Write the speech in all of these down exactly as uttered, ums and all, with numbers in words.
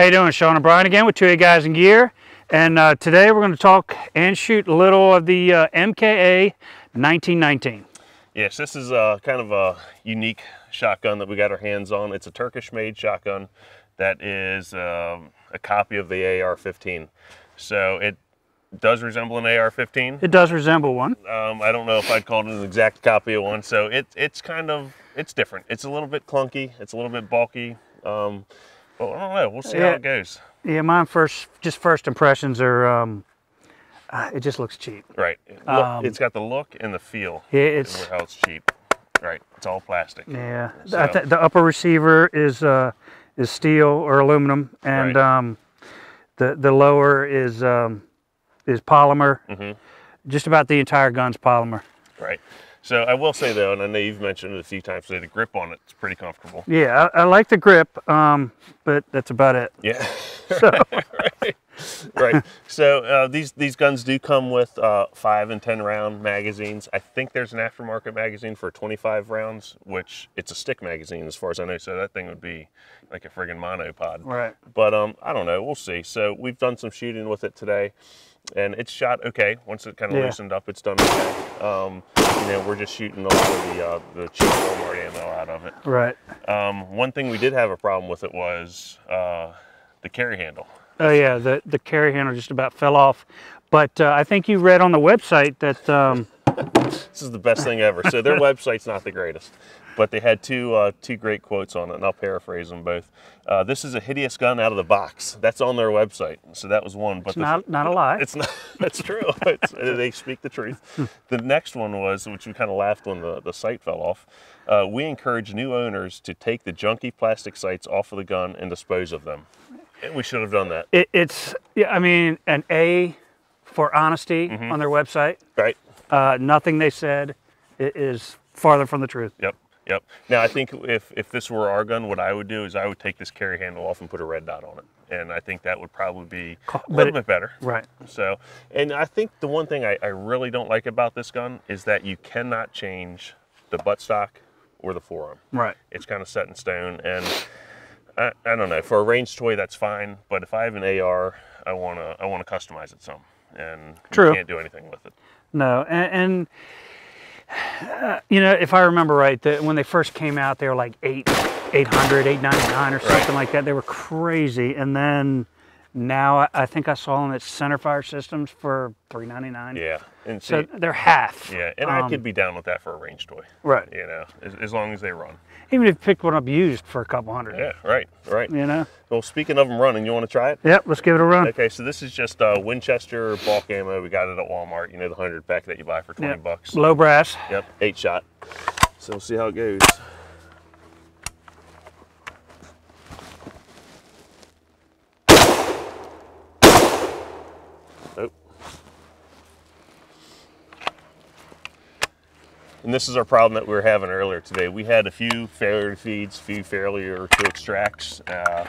How you doing? Sean O'Brien again with two A Guys in Gear, and uh, today we're going to talk and shoot a little of the uh, M K A nineteen nineteen. Yes, this is uh, kind of a unique shotgun that we got our hands on. It's a Turkish-made shotgun that is um, a copy of the A R fifteen. So it does resemble an A R fifteen. It does resemble one. Um, I don't know if I'd call it an exact copy of one. So it, it's kind of, it's different. It's a little bit clunky. It's a little bit bulky. Um, Well, I don't know. We'll see yeah. how it goes. Yeah, mine first, just first impressions are, um, uh, it just looks cheap. Right. Look, um, it's got the look and the feel. Yeah, it's how it's cheap. Right. It's all plastic. Yeah. So. I th the upper receiver is uh, is steel or aluminum, and right. um, the the lower is um, is polymer. Mm-hmm. Just about the entire gun's polymer. Right. So I will say though, and I know you've mentioned it a few times today, the grip on it's pretty comfortable. Yeah, I, I like the grip, um, but that's about it. Yeah. So. right. right. So uh, these these guns do come with uh, five and ten round magazines. I think there's an aftermarket magazine for twenty-five rounds, which it's a stick magazine as far as I know. So that thing would be like a friggin' monopod. Right. But um, I don't know. We'll see. So we've done some shooting with it today, and it's shot okay. Once it kind of yeah. loosened up, it's done okay. Um, you know, we're just shooting a lot of the, uh, the cheap Walmart ammo out of it. Right. Um, one thing we did have a problem with it was uh, the carry handle. Oh yeah, the, the carry handle just about fell off. But uh, I think you read on the website that... Um... This is the best thing ever. So their website's not the greatest, but they had two uh, two great quotes on it, and I'll paraphrase them both. Uh, this is a hideous gun out of the box. That's on their website. So that was one. But it's not not a lie. It's not. That's true. It's, they speak the truth. The next one was, which we kind of laughed when the, the sight fell off. Uh, we encourage new owners to take the junky plastic sights off of the gun and dispose of them. And we should have done that. It, it's yeah. I mean, an A for honesty mm-hmm. on their website. Right. Uh, nothing they said is farther from the truth. Yep, yep. Now I think if, if this were our gun, what I would do is I would take this carry handle off and put a red dot on it. And I think that would probably be a little it, bit better. Right. So, and I think the one thing I, I really don't like about this gun is that you cannot change the buttstock or the forearm. Right. It's kind of set in stone. And I, I don't know, for a range toy, that's fine. But if I have an A R, I want to I want to customize it some. And True. You can't do anything with it. No, and, and uh, you know, if I remember right, that when they first came out, they were like eight, eight hundred, eight ninety nine, or something right. like that. They were crazy, and then now I think I saw them at Centerfire Systems for three ninety nine. Yeah, and see, so they're half. Yeah, and um, I could be down with that for a range toy. Right. You know, as, as long as they run. Even if you pick one up used for a couple hundred. Yeah, right, right. You know. Well, speaking of them running, you want to try it? Yep, let's give it a run. Okay, so this is just uh, Winchester bulk ammo. We got it at Walmart. You know, the hundred pack that you buy for twenty yep. bucks. Low brass. Yep, eight shot. So we'll see how it goes. Nope. And this is our problem that we were having earlier today. We had a few failure to feeds, few failure to extracts, uh,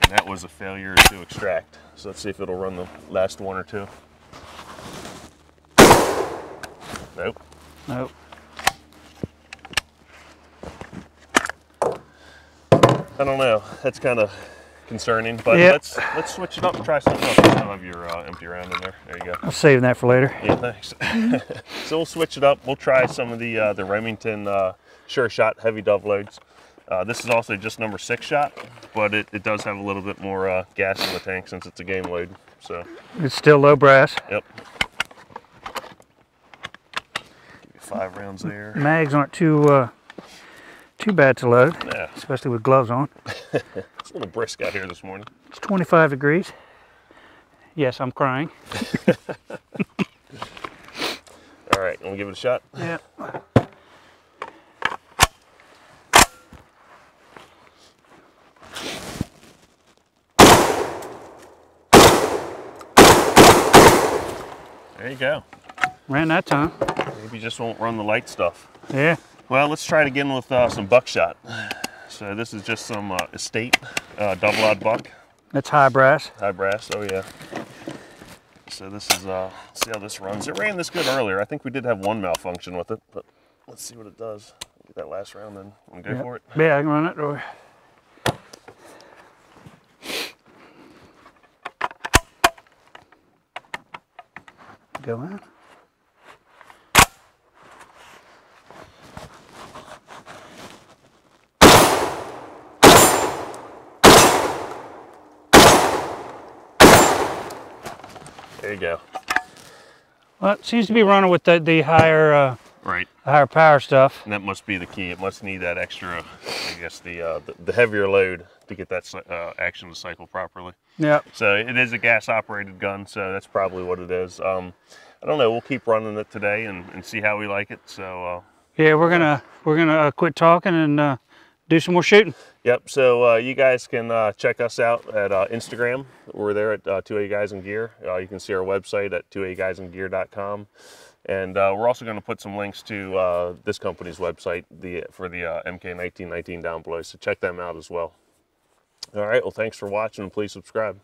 and that was a failure to extract. So let's see if it'll run the last one or two. Nope. Nope. I don't know. That's kind of concerning, but yep. let's let's switch it up and try something else. I have your uh, empty round in there. There you go. I'm saving that for later. Yeah, thanks. So we'll switch it up. We'll try some of the uh, the Remington uh, Sure Shot heavy dove loads. Uh, this is also just number six shot, but it, it does have a little bit more uh, gas in the tank since it's a game load. So it's still low brass. Yep. Give you five rounds there. Mags aren't too uh, too bad to load, yeah. especially with gloves on. It's a little brisk out here this morning. It's twenty-five degrees. Yes, I'm crying. All right, you want to give it a shot? Yeah. There you go. Ran that time. Maybe you just won't run the light stuff. Yeah. Well, let's try it again with uh, some buckshot. So this is just some uh, estate uh, double-odd buck. That's high brass. High brass, oh yeah. So this is, uh, see how this runs. It ran this good earlier. I think we did have one malfunction with it, but let's see what it does. Get that last round, then. Want to go yep. for it? Yeah, I can run it. go out. There you go. Well, it seems to be running with the, the higher uh, right. the higher power stuff. And that must be the key. It must need that extra, I guess, the uh, the, the heavier load to get that uh, action to cycle properly. Yeah. So it is a gas-operated gun, so that's probably what it is. Um, I don't know. We'll keep running it today and, and see how we like it. So. Uh, yeah, we're gonna we're gonna uh, quit talking and uh, do some more shooting. Yep. So uh, you guys can uh, check us out at uh, Instagram. We're there at uh, two A Guys in Gear. Uh, you can see our website at two A guys in gear dot com, and uh, we're also going to put some links to uh, this company's website the for the uh, M K nineteen nineteen down below. So check them out as well. All right. Well, thanks for watching, and please subscribe.